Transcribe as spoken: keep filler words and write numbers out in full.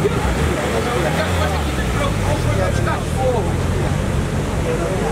That's